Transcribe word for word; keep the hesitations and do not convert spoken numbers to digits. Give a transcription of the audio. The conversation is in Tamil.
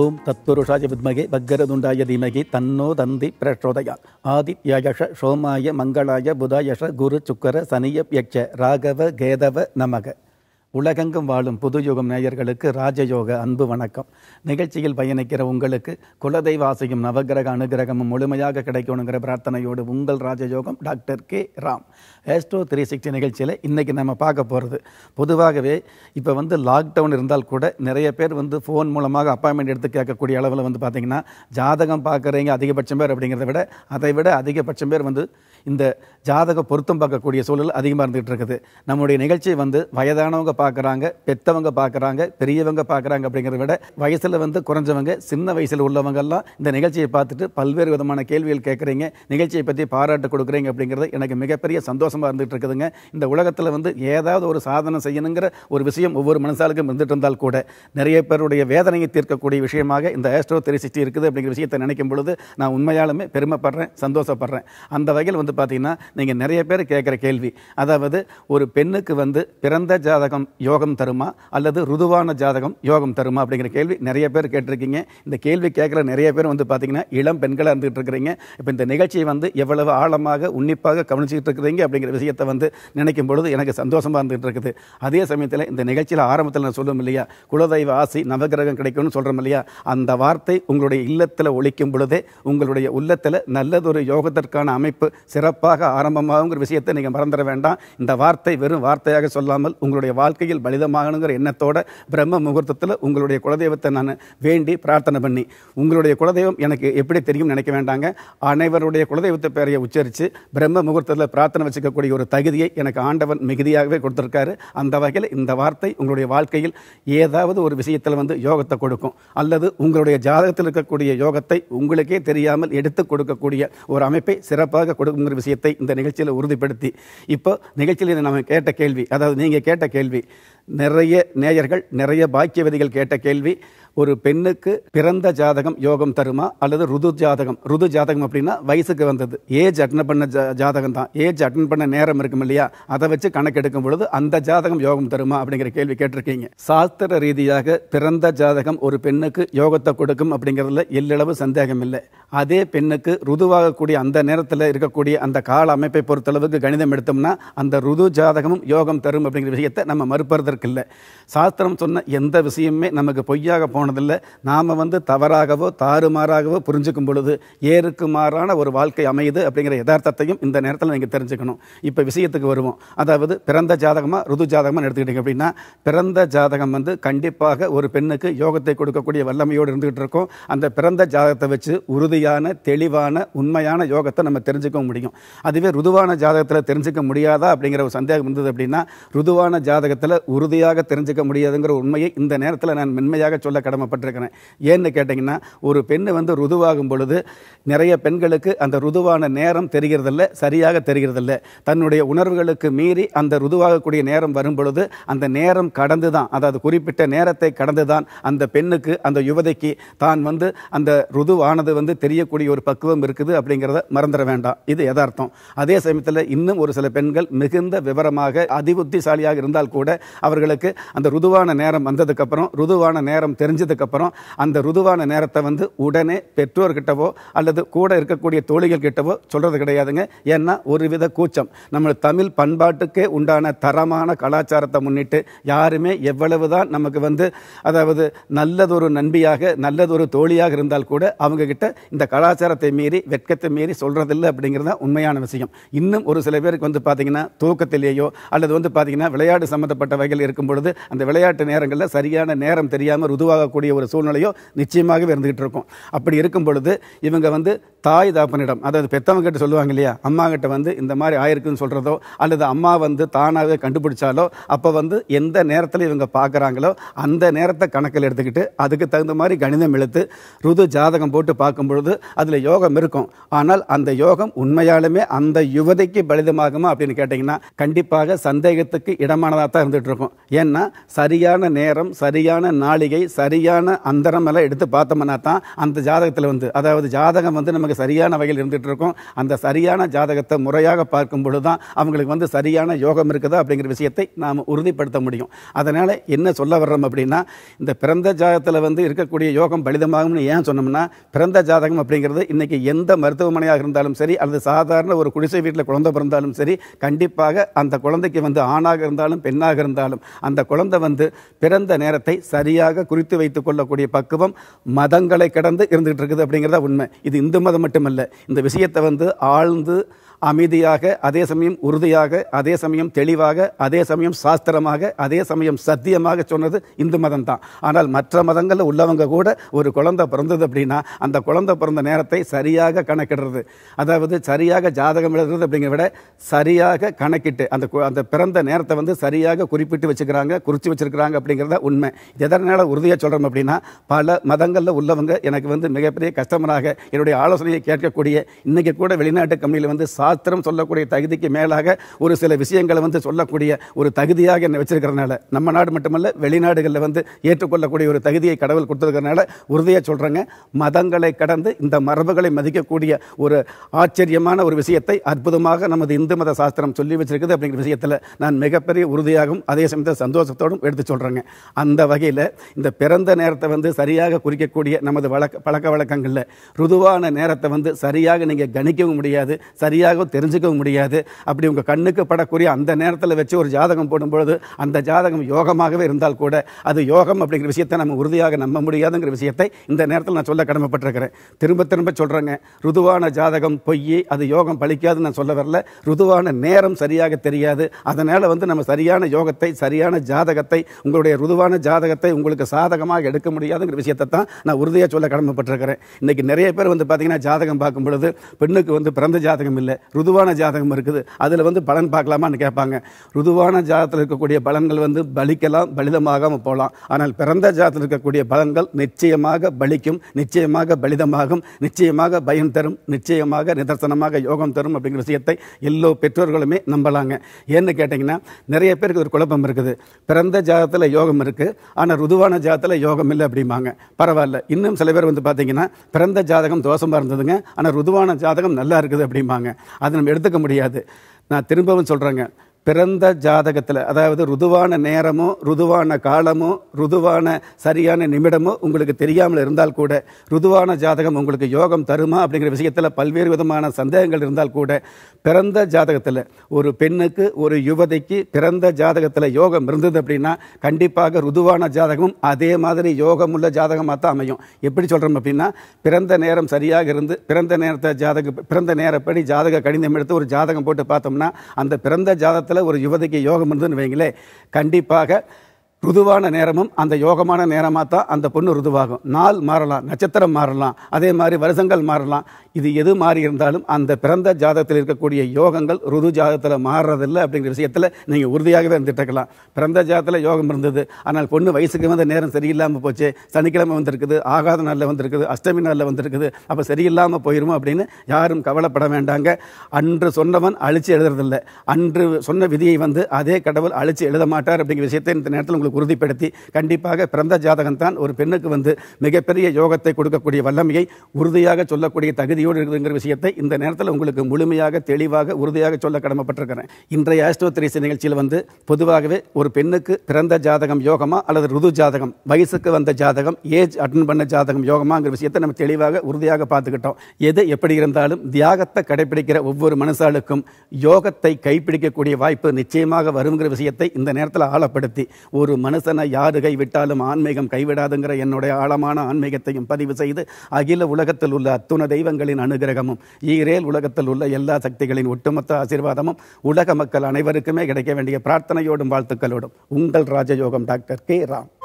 ओम तत्पुरुषाय विद्महे भग्गरतुण्डाय धीमहि तन्नो दन्ति प्रचोदयात्। आदित्यायश सोमाय मंगलाय बुधायश गुरु शुक्र सनियप्यक्ष राघव केदव नमः। உலகெங்கும் வாழும் புதுயுகம் நேயர்களுக்கு ராஜயோக அன்பு வணக்கம். நிகழ்ச்சியில் பயணிக்கிற உங்களுக்கு குலதெய்வாசியும் நவகிரக அனுகிரகமும் முழுமையாக கிடைக்கணுங்கிற பிரார்த்தனையோடு உங்கள் ராஜயோகம் doctor K Ram. Astro three sixty நிகழ்ச்சியில் இன்றைக்கி நம்ம பார்க்க போகிறது, பொதுவாகவே இப்போ வந்து லாக்டவுன் இருந்தால் கூட நிறைய பேர் வந்து ஃபோன் மூலமாக அப்பாயின்மெண்ட் எடுத்து கேட்கக்கூடிய அளவில் வந்து பார்த்திங்கன்னா ஜாதகம் பார்க்குறீங்க அதிகபட்சம் பேர், அப்படிங்கிறத விட அதை விட அதிகபட்சம் பேர் வந்து இந்த ஜாதக பொருத்தம் பார்க்கக்கூடிய சூழல் அதிகமாக இருந்துகிட்டு இருக்குது. நம்முடைய நிகழ்ச்சி வந்து வயதானவங்க பார்க்குறாங்க, பெற்றவங்க பார்க்குறாங்க, பெரியவங்க பார்க்குறாங்க, அப்படிங்கிறத விட வயசில் வந்து குறைஞ்சவங்க சின்ன வயசில் உள்ளவங்கெல்லாம் இந்த நிகழ்ச்சியை பார்த்துட்டு பல்வேறு விதமான கேள்விகள் கேட்குறீங்க, நிகழ்ச்சியை பற்றி பாராட்டு கொடுக்குறீங்க, அப்படிங்கிறது எனக்கு மிகப்பெரிய சந்தோஷமாக இருந்துகிட்டு இருக்குதுங்க. இந்த உலகத்தில் வந்து ஏதாவது ஒரு சாதனை செய்யணுங்கிற ஒரு விஷயம் ஒவ்வொரு மனுஷாளுக்கும் இருந்துகிட்டு இருந்தால் கூட நிறைய பேருடைய வேதனையை தீர்க்கக்கூடிய விஷயமாக இந்த ஆஸ்ட்ரோ த்ரீ சிக்ஸ்டி இருக்குது. அப்படிங்கிற விஷயத்தை நினைக்கும் பொழுது நான் உண்மையாலுமே பெருமைப்படுறேன், சந்தோஷப்படுறேன். அந்த வகையில் வந்து பார்த்தீங்கன்னா நீங்கள் நிறைய பேர் கேட்குற கேள்வி, அதாவது ஒரு பெண்ணுக்கு வந்து பிறந்த ஜாதகம் யோகம் தருமா அல்லது ருதுவான ஜாதகம் யோகம் தருமா அப்படிங்கிற கேள்வி நிறைய பேர் கேட்டிருக்கீங்க. இந்த கேள்வி கேட்குற நிறைய பேர் வந்து பார்த்தீங்கன்னா இளம் பெண்களாக இருந்துகிட்டு இருக்கிறீங்க. இப்போ இந்த நிகழ்ச்சியை வந்து எவ்வளவு ஆழமாக உன்னிப்பாக கவனிச்சுட்டு இருக்கிறீங்க அப்படிங்கிற விஷயத்தை வந்து நினைக்கும் பொழுது எனக்கு சந்தோஷமாக இருந்துகிட்டு இருக்குது. அதே சமயத்தில் இந்த நிகழ்ச்சியில் ஆரம்பத்தில் நான் சொல்லும் இல்லையா, குலதெய்வ ஆசி நவகிரகம் கிடைக்கும்னு சொல்கிறோம் இல்லையா, அந்த வார்த்தை உங்களுடைய இல்லத்தில் ஒழிக்கும் பொழுதே உங்களுடைய உள்ளத்தில் நல்லதொரு யோகத்திற்கான அமைப்பு சிறப்பாக ஆரம்பமாகுங்கிற விஷயத்தை நீங்கள் மறந்துட வேண்டாம். இந்த வார்த்தை வெறும் வார்த்தையாக சொல்லாமல் உங்களுடைய வாழ்க்கையில் பலிதமாகணுங்கிற எண்ணத்தோட பிரம்ம முகூர்த்தத்தில் உங்களுடைய குலதெய்வத்தை நான் வேண்டி பிரார்த்தனை பண்ணி, உங்களுடைய குலதெய்வம் எனக்கு எப்படி தெரியும் நினைக்க வேண்டாங்க, அனைவருடைய குலதெய்வத்தை பேரையை உச்சரித்து பிரம்ம முகூர்த்தத்தில் பிரார்த்தனை வச்சுக்கக்கூடிய ஒரு தகுதியை எனக்கு ஆண்டவன் மிகுதியாகவே கொடுத்துருக்காரு. அந்த வகையில் இந்த வார்த்தை உங்களுடைய வாழ்க்கையில் ஏதாவது ஒரு விஷயத்தில் வந்து யோகத்தை கொடுக்கும், அல்லது உங்களுடைய ஜாதகத்தில் இருக்கக்கூடிய யோகத்தை உங்களுக்கே தெரியாமல் எடுத்து கொடுக்கக்கூடிய ஒரு அமைப்பை சிறப்பாக கொடுக்கும் விஷயத்தை இந்த நிகழ்ச்சியில் உறுதிப்படுத்தி, இப்போ நிகழ்ச்சியில் நம்ம கேட்ட கேள்வி, அதாவது நீங்கள் கேட்ட கேள்வி, நிறைய நேயர்கள் நிறைய பாக்கியவதிகள் கேட்ட கேள்வி, ஒரு பெண்ணுக்கு பிறந்த ஜாதகம் யோகம் தருமா அல்லது ருது ஜாதகம். ருது ஜாதகம் அப்படின்னா வயசுக்கு வந்தது, ஏஜ் அட்டன் பண்ண ஜாதகம் தான், ஏஜ் அட்டன் பண்ண நேரம் இருக்கும் இல்லையா, அதை வச்சு கணக்கெடுக்கும் பொழுது அந்த ஜாதகம் யோகம் தருமா அப்படிங்கிற கேள்வி கேட்டிருக்கீங்க. சாஸ்திர ரீதியாக பிறந்த ஜாதகம் ஒரு பெண்ணுக்கு யோகத்தை கொடுக்கும் அப்படிங்கிறதுல எல்லளவு சந்தேகம் இல்லை. அதே பெண்ணுக்கு ருதுவாகக்கூடிய அந்த நேரத்தில் இருக்கக்கூடிய அந்த கால அமைப்பை பொறுத்தளவுக்கு கணிதம் எடுத்தோம்னா அந்த ருது ஜாதகமும் யோகம் தரும் அப்படிங்கிற விஷயத்தை நம்ம மறுப்பறதற்கு இல்லை. சாஸ்திரம் சொன்ன எந்த விஷயமே நமக்கு பொய்யாக போனதில்லை. நாம் வந்து தவறாகவோ தாறுமாறாகவோ புரிஞ்சுக்கும் பொழுது ஏருக்கு மாறான ஒரு வாழ்க்கை அமையுது அப்படிங்கிற யதார்த்தத்தையும் இந்த நேரத்தில் நீங்கள் தெரிஞ்சுக்கணும். இப்போ விஷயத்துக்கு வருவோம், அதாவது பிறந்த ஜாதகமாக ருது ஜாதகமாக எடுத்துக்கிட்டீங்க அப்படின்னா பிறந்த ஜாதகம் வந்து கண்டிப்பாக ஒரு பெண்ணுக்கு யோகத்தை கொடுக்கக்கூடிய வல்லமையோடு இருந்துகிட்டு இருக்கோம். அந்த பிறந்த ஜாதகத்தை வச்சு உறுதியான தெளிவான உண்மையான யோகத்தை நம்ம தெரிஞ்சுக்க முடியும். அதுவே ருதுவான ஜாதகத்தில் தெரிஞ்சுக்க முடியாதா அப்படிங்கிற ஒரு சந்தேகம் இருந்தது அப்படின்னா, ருதுவான ஜாதகத்தில் உறுதியாக தெரிஞ்சுக்க முடியாதுங்கிற உண்மையை இந்த நேரத்தில் நான் மென்மையாக சொல்ல கடமைப்பட்டிருக்கிறேன். ஏன்னு கேட்டிங்கன்னா, ஒரு பெண் வந்து ருதுவாகும் பொழுது நிறைய பெண்களுக்கு அந்த ருதுவான நேரம் தெரிகிறதில்ல, சரியாக தெரிகிறதில்ல. தன்னுடைய உணர்வுகளுக்கு மீறி அந்த ருதுவாகக்கூடிய நேரம் வரும் பொழுது அந்த நேரம் கடந்து தான், அதாவது குறிப்பிட்ட நேரத்தை கடந்து தான் அந்த பெண்ணுக்கு அந்த யுவதிக்கு தான் வந்து அந்த ருதுவானது வந்து தெரியக்கூடிய ஒரு பக்குவம் இருக்குது அப்படிங்கிறத மறந்துட வேண்டாம். இது யதார்த்தம். அதே சமயத்தில் இன்னும் ஒரு சில பெண்கள் மிகுந்த விவரமாக அதிபுத்திசாலியாக இருந்தால் கூட அவர்களுக்கு அந்த ருதுவான நேரம் வந்ததுக்கப்புறம் ருதுவான நேரம் தெரிஞ்சு அப்புறம் அந்த ருதுவான நேரத்தை வந்து உடனே பெற்றோர்கிட்டவோ அல்லது கூட இருக்கக்கூடிய தோழிகள் கிட்டவோ சொல்றது கிடையாதுங்க. ஏன்னா ஒருவித கூச்சம். நம்ம தமிழ் பண்பாட்டுக்கே உண்டான தரமான கலாச்சாரத்தை முன்னிட்டு யாருமே எவ்வளவுதான் நமக்கு வந்து அதாவது நல்லதொரு நண்பியாக நல்லதொரு தோழியாக இருந்தால் கூட அவங்க கிட்ட இந்த கலாச்சாரத்தை மீறி வெட்கத்தை மீறி சொல்றதில்லை அப்படிங்கிறத உண்மையான விஷயம். இன்னும் ஒரு சில பேருக்கு வந்து பார்த்தீங்கன்னா தூக்கத்திலேயோ அல்லது வந்து பார்த்தீங்கன்னா விளையாட்டு சம்பந்தப்பட்ட வகையில் இருக்கும் பொழுது அந்த விளையாட்டு நேரங்களில் சரியான நேரம் தெரியாமல் ருதுவாக கூடிய ஒரு சூழ்நிலையோ நிச்சயமாகவே இருந்துகிட்டு இருக்கும். அப்படி இருக்கும் பொழுது இவங்க வந்து தாய் தாப்பனிடம், அதாவது பெற்றவங்க கிட்ட சொல்லுவாங்க இல்லையா, அம்மா கிட்ட வந்து இந்த மாதிரி ஆயிருக்குன்னு சொல்கிறதோ அல்லது அம்மா வந்து தானாகவே கண்டுபிடிச்சாலோ அப்போ வந்து எந்த நேரத்தில் இவங்க பார்க்குறாங்களோ அந்த நேரத்தை கணக்கில் எடுத்துக்கிட்டு அதுக்கு தகுந்த மாதிரி கணிதம் எழுத்து ருது ஜாதகம் போட்டு பார்க்கும் பொழுது அதில் யோகம் இருக்கும். ஆனால் அந்த யோகம் உண்மையாலுமே அந்த யுவதிக்கு பலிதமாகுமா அப்படின்னு கேட்டிங்கன்னா கண்டிப்பாக சந்தேகத்துக்கு இடமானதாக தான் இருந்துகிட்டு இருக்கும். ஏன்னா சரியான நேரம் சரியான நாளிகை சரியான அந்தரம் எல்லாம் எடுத்து பார்த்தோம்னா தான் அந்த ஜாதகத்தில் வந்து அதாவது ஜாதகம் வந்து நமக்கு சரியான வகையில் இருந்துகிட்டு இருக்கும். அந்த சரியான ஜாதகத்தை முறையாக பார்க்கும் பொழுது தான் அவங்களுக்கு வந்து சரியான யோகம் இருக்குதா அப்படிங்கிற விஷயத்தை நாம் உறுதிப்படுத்த முடியும். அதனால் என்ன சொல்ல வர்றோம் அப்படின்னா, இந்த பிறந்த ஜாதகத்தில் வந்து இருக்கக்கூடிய யோகம் பலிதமாகும்னு ஏன் சொன்னோம்னா, பிறந்த ஜாதகம் அப்படிங்கிறது இன்றைக்கி எந்த மருத்துவமனையாக இருந்தாலும் சரி அல்லது சாதாரண ஒரு குடிசை வீட்டில் குழந்தை பிறந்தாலும் சரி கண்டிப்பாக அந்த குழந்தைக்கு வந்து ஆணாக இருந்தாலும் பெண்ணாக இருந்தாலும் அந்த குழந்தை வந்து பிறந்த நேரத்தை சரியாக குறித்து வைத்துக் கொள்ளக்கூடிய பக்குவம் மதங்களை கடந்து இருந்துகிட்டு இருக்குது அப்படிங்கிறத உண்மை. இது இந்து மதம் மட்டுமல்ல. இந்த விஷயத்தை வந்து ஆழ்ந்து அமைதியாக அதே சமயம் உறுதியாக அதே சமயம் தெளிவாக அதே சமயம் சாஸ்திரமாக அதே சமயம் சத்தியமாக சொன்னது இந்து மதம் தான். ஆனால் மற்ற மதங்களில் உள்ளவங்க கூட ஒரு குழந்தை பிறந்தது அப்படின்னா அந்த குழந்தை பிறந்த நேரத்தை சரியாக கணக்கிடுறது, அதாவது சரியாக ஜாதகம் எழுதுறது அப்படிங்கிற விட சரியாக கணக்கிட்டு அந்த அந்த பிறந்த நேரத்தை வந்து சரியாக குறிப்பிட்டு வச்சுக்கிறாங்க குறித்து வச்சுருக்கிறாங்க அப்படிங்கிறத உண்மை. எதனால் உறுதியாக சொல்கிறோம் அப்படின்னா, பல மதங்களில் உள்ளவங்க எனக்கு வந்து மிகப்பெரிய கஸ்டமராக என்னுடைய ஆலோசனையை கேட்கக்கூடிய இன்றைக்கி கூட வெளிநாட்டு கம்பெனியில் வந்து சாஸ்திரம் சொல்லக்கூடிய தகுதிக்கு மேலாக ஒரு சில விஷயங்களை வந்து சொல்லக்கூடிய ஒரு தகுதியாக என்னை வச்சிருக்கிறதுனால நம்ம நாடு மட்டுமல்ல வெளிநாடுகளில் வந்து ஏற்றுக்கொள்ளக்கூடிய ஒரு தகுதியை கடவுள் கொடுத்துருக்கிறதுனால உறுதியாக சொல்கிறேங்க, மதங்களை கடந்து இந்த மரபுகளை மதிக்கக்கூடிய ஒரு ஆச்சரியமான ஒரு விஷயத்தை அற்புதமாக நமது இந்து மத சாஸ்திரம் சொல்லி வச்சிருக்குது அப்படிங்கிற விஷயத்தில் நான் மிகப்பெரிய உறுதியாகவும் அதே சமயத்தில் சந்தோஷத்தோடும் எடுத்து சொல்கிறேங்க. அந்த வகையில் இந்த பிறந்த நேரத்தை வந்து சரியாக குறிக்கக்கூடிய நமது வழக்க பழக்க வழக்கங்களில் ருதுவான நேரத்தை வந்து சரியாக நீங்கள் கணிக்கவும் முடியாது சரியாக தெரிஞ்சுக்கவும் முடியாது. அப்படி உங்கள் கண்ணுக்கு படக்கூடிய அந்த நேரத்தில் வச்சு ஒரு ஜாதகம் போடும்பொழுது அந்த ஜாதகம் யோகமாகவே இருந்தால் கூட அது யோகம் அப்படிங்கிற விஷயத்தை நம்ம உறுதியாக நம்ப முடியாதுங்கிற விஷயத்தை இந்த நேரத்தில் நான் சொல்ல கடமைப்பட்டிருக்கிறேன். திரும்ப திரும்ப சொல்கிறேங்க, ருதுவான ஜாதகம் பொய், அது யோகம் பழிக்காதுன்னு நான் சொல்ல வரல. ருதுவான நேரம் சரியாக தெரியாது, அதனால் வந்து நம்ம சரியான யோகத்தை சரியான ஜாதகத்தை உங்களுடைய ருதுவான ஜாதகத்தை உங்களுக்கு சாதகமாக எடுக்க முடியாதுங்கிற விஷயத்தை தான் நான் உறுதியாக சொல்ல கடமைப்பட்டிருக்கிறேன். இன்றைக்கி நிறைய பேர் வந்து பார்த்தீங்கன்னா ஜாதகம் பார்க்கும் பொழுது பெண்ணுக்கு வந்து பிறந்த ஜாதகம் இல்லை ருதுவான ஜாதகம் இருக்குது அதில் வந்து பலன் பார்க்கலாமான்னு கேட்பாங்க. ருதுவான ஜாதகத்தில் இருக்கக்கூடிய பலன்கள் வந்து பலிக்கலாம் பலிதமாகாமல் போகலாம். ஆனால் பிறந்த ஜாதகத்தில் இருக்கக்கூடிய பலன்கள் நிச்சயமாக பலிக்கும் நிச்சயமாக பலிதமாகும் நிச்சயமாக பயம் தரும் நிச்சயமாக நிதர்சனமாக யோகம் தரும் அப்படிங்கிற விஷயத்தை எல்லோ பெற்றோர்களுமே நம்பலாங்க. ஏன்னு கேட்டிங்கன்னா நிறைய பேருக்கு ஒரு குழப்பம் இருக்குது, பிறந்த ஜாதகத்தில் யோகம் இருக்குது ஆனால் ருதுவான ஜாதகத்தில் யோகம் இல்லை அப்படிம்பாங்க. பரவாயில்ல, இன்னும் சில பேர் வந்து பார்த்தீங்கன்னா பிறந்த ஜாதகம் தோஷமாக இருந்ததுங்க ஆனால் ருதுவான ஜாதகம் நல்லா இருக்குது அப்படிம்பாங்க. அது நம்ம எடுத்துக்க முடியாது. நான் திரும்பவும் சொல்கிறேங்க, பிறந்த ஜாதகத்தில் அதாவது ருதுவான நேரமோ ருதுவான காலமோ ருதுவான சரியான நிமிடமோ உங்களுக்கு தெரியாமல் இருந்தால் கூட ருதுவான ஜாதகம் உங்களுக்கு யோகம் தருமா அப்படிங்கிற விஷயத்தில் பல்வேறு விதமான சந்தேகங்கள் இருந்தால் கூட பிறந்த ஜாதகத்தில் ஒரு பெண்ணுக்கு ஒரு யுவதிக்கு பிறந்த ஜாதகத்தில் யோகம் இருந்தது அப்படின்னா கண்டிப்பாக ருதுவான ஜாதகமும் அதே மாதிரி யோகம் உள்ள ஜாதகமாக தான் அமையும். எப்படி சொல்கிறோம் அப்படின்னா, பிறந்த நேரம் சரியாக இருந்து பிறந்த நேரத்தை ஜாதக பிறந்த நேரப்படி ஜாதக கடிதம் எடுத்து ஒரு ஜாதகம் போட்டு பார்த்தோம்னா அந்த பிறந்த ஜாதகத்தை ஒரு யுவதிக்கு யோகம் இருந்துன்னு வைங்களே, கண்டிப்பாக ருதுவான நேரமும் அந்த யோகமான நேரமாக தான் அந்த பொண்ணு ருதுவாகும். நாள் மாறலாம், நட்சத்திரம் மாறலாம், அதே மாதிரி வருஷங்கள் மாறலாம். இது எது மாறி இருந்தாலும் அந்த பிறந்த ஜாதகத்தில் இருக்கக்கூடிய யோகங்கள் ருது ஜாதகத்தில் மாறுறதில்லை அப்படிங்கிற விஷயத்தில் நீங்கள் உறுதியாகவே இருந்துகிட்டு இருக்கலாம். பிறந்த ஜாதகத்தில் யோகம் இருந்தது ஆனால் பொண்ணு வயசுக்கு வந்து நேரம் சரியில்லாமல் போச்சு, சனிக்கிழமை வந்திருக்குது, ஆகாத நாளில் வந்திருக்குது, அஷ்டமி நாளில் வந்திருக்குது, அப்போ சரியில்லாமல் போயிடுமோ அப்படின்னு யாரும் கவலைப்பட வேண்டாங்க. அன்று சொன்னவன் அழிச்சு எழுதுறதில்லை, அன்று சொன்ன விதியை வந்து அதே கடவுள் அழிச்சு எழுத மாட்டார் அப்படிங்கிற விஷயத்தை இந்த நேரத்தில் உங்களுக்கு உறுதிப்படுத்தி கண்டிப்பாக பிறந்த ஜாதகம் தான் ஒரு பெண்ணுக்கு வந்து மிகப்பெரிய யோகத்தை கொடுக்கக்கூடிய வல்லமையை உறுதியாக சொல்லக்கூடிய தகுதியோடு இருக்குதுங்கிற விஷயத்தை இந்த நேரத்தில் உங்களுக்கு முழுமையாக தெளிவாக உறுதியாக சொல்ல கடமைப்பட்டிருக்கிறேன். இன்றைய ஆஸ்ட்ரோ திரைசி நிகழ்ச்சியில் வந்து பொதுவாகவே ஒரு பெண்ணுக்கு பிறந்த ஜாதகம் யோகமா அல்லது ருது ஜாதகம் வயசுக்கு வந்த ஜாதகம் ஏஜ் அட்டன் பண்ண ஜாதகம் யோகமாங்கிற விஷயத்தை நம்ம தெளிவாக உறுதியாக பார்த்துக்கிட்டோம். எது எப்படி இருந்தாலும் தியாகத்தை கடைபிடிக்கிற ஒவ்வொரு மனுஷாளுக்கும் யோகத்தை கைப்பிடிக்கக்கூடிய வாய்ப்பு நிச்சயமாக வருங்கிற விஷயத்தை இந்த நேரத்தில் ஆழப்படுத்தி ஒரு மனுஷனை யாரு கைவிட்டாலும் ஆன்மீகம் கைவிடாதுங்கிற என்னுடைய ஆழமான ஆன்மீகத்தையும் பதிவு செய்து அகில உலகத்தில் உள்ள அத்துணை தெய்வங்களின் அனுகிரகமும் ஈரேல் உலகத்தில் உள்ள எல்லா சக்திகளின் ஒட்டுமொத்த ஆசீர்வாதமும் உலக மக்கள் அனைவருக்குமே கிடைக்க வேண்டிய பிரார்த்தனையோடும் வாழ்த்துக்களோடும் உங்கள் ராஜயோகம் டாக்டர் கே ராம்.